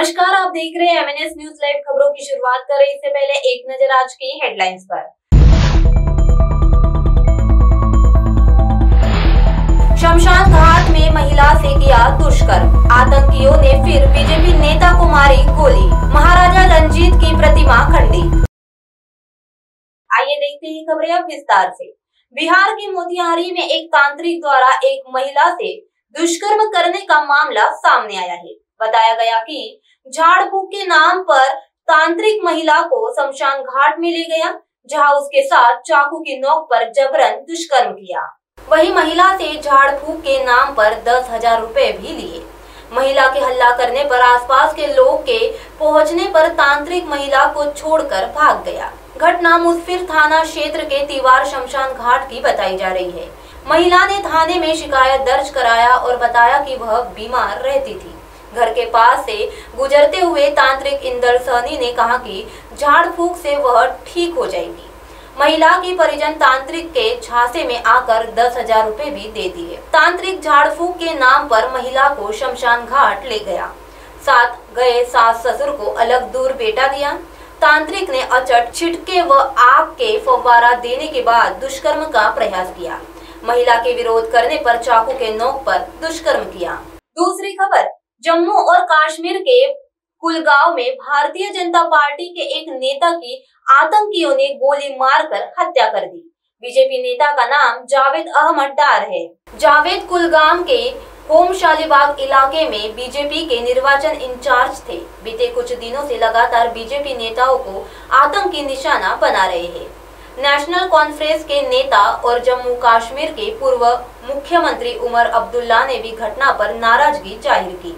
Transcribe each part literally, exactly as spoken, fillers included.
नमस्कार, आप देख रहे हैं एमएनएस न्यूज लाइव। खबरों की शुरुआत कर रहे, इससे पहले एक नजर आज की हेडलाइंस पर। शमशान घाट में महिला से किया दुष्कर्म, आतंकियों ने फिर बीजेपी नेता को मारी गोली, महाराजा रंजीत की प्रतिमा खंडी। आइए देखते हैं खबरें अब विस्तार से। बिहार के मोतिहारी में एक तांत्रिक द्वारा एक महिला से दुष्कर्म करने का मामला सामने आया है। बताया गया कि झाड़ फूक के नाम पर तांत्रिक महिला को शमशान घाट में ले गया, जहां उसके साथ चाकू की नोक पर जबरन दुष्कर्म किया। वही महिला से झाड़ फूक के नाम पर दस हजार रूपए भी लिए। महिला के हल्ला करने पर आसपास के लोग के पहुंचने पर तांत्रिक महिला को छोड़कर भाग गया। घटना मुसफिर थाना क्षेत्र के तिवार शमशान घाट की बताई जा रही है। महिला ने थाने में शिकायत दर्ज कराया और बताया कि वह बीमार रहती थी। घर के पास से गुजरते हुए तांत्रिक इंदर सहनी ने कहा कि झाड़ फूक से वह ठीक हो जाएगी। महिला की परिजन तांत्रिक के झांसे में आकर दस हजार रूपए भी दे दिए। तांत्रिक झाड़ फूक के नाम पर महिला को शमशान घाट ले गया, साथ गए सास ससुर को अलग दूर बेटा दिया। तांत्रिक ने अचट छिटके व आग के फव्वारा देने के बाद दुष्कर्म का प्रयास किया। महिला के विरोध करने पर चाकू के नोक पर दुष्कर्म किया। दूसरी खबर, जम्मू और कश्मीर के कुलगांव में भारतीय जनता पार्टी के एक नेता की आतंकियों ने गोली मारकर हत्या कर दी। बीजेपी नेता का नाम जावेद अहमद डार है। जावेद कुलगाम के होम शालीबाग इलाके में बीजेपी के निर्वाचन इंचार्ज थे। बीते कुछ दिनों से लगातार बीजेपी नेताओं को आतंकी निशाना बना रहे हैं। नेशनल कॉन्फ्रेंस के नेता और जम्मू कश्मीर के पूर्व मुख्यमंत्री उमर अब्दुल्ला ने भी घटना पर नाराजगी जाहिर की।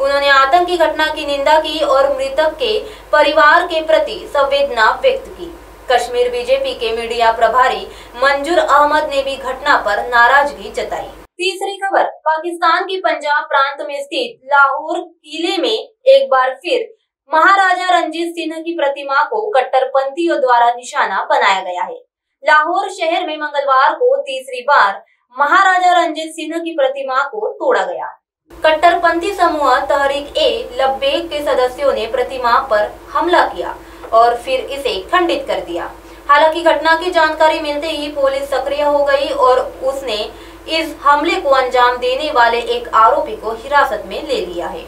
उन्होंने आतंकी घटना की निंदा की और मृतक के परिवार के प्रति संवेदना व्यक्त की। कश्मीर बीजेपी के मीडिया प्रभारी मंजूर अहमद ने भी घटना पर नाराजगी जताई। तीसरी खबर, पाकिस्तान के पंजाब प्रांत में स्थित लाहौर किले में एक बार फिर महाराजा रंजीत सिंह की प्रतिमा को कट्टरपंथियों द्वारा निशाना बनाया गया है। लाहौर शहर में मंगलवार को तीसरी बार महाराजा रंजीत सिंह की प्रतिमा को तोड़ा गया। कट्टरपंथी समूह तहरीक ए लब्बे के सदस्यों ने प्रतिमा पर हमला किया और फिर इसे खंडित कर दिया। हालांकि घटना की जानकारी मिलते ही पुलिस सक्रिय हो गई और उसने इस हमले को अंजाम देने वाले एक आरोपी को हिरासत में ले लिया है।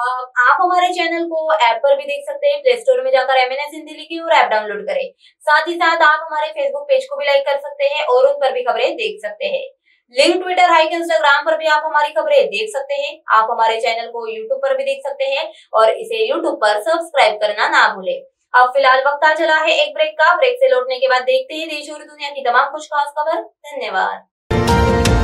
अब आप हमारे चैनल को ऐप पर भी देख सकते हैं। प्ले स्टोर में जाकर एमएनएस हिंदी लिखिए और ऐप डाउनलोड करें। साथ ही साथ आप हमारे फेसबुक पेज को भी लाइक कर सकते हैं और उन पर भी खबरें देख सकते हैं। लिंक, ट्विटर, हाइक, इंस्टाग्राम पर भी आप हमारी खबरें देख सकते हैं। आप हमारे चैनल को यूट्यूब पर भी देख सकते हैं और इसे यूट्यूब पर सब्सक्राइब करना ना भूले। अब फिलहाल वक्त आ चला है एक ब्रेक का। ब्रेक से लौटने के बाद देखते हैं देश और दुनिया की तमाम कुछ खास खबर। धन्यवाद।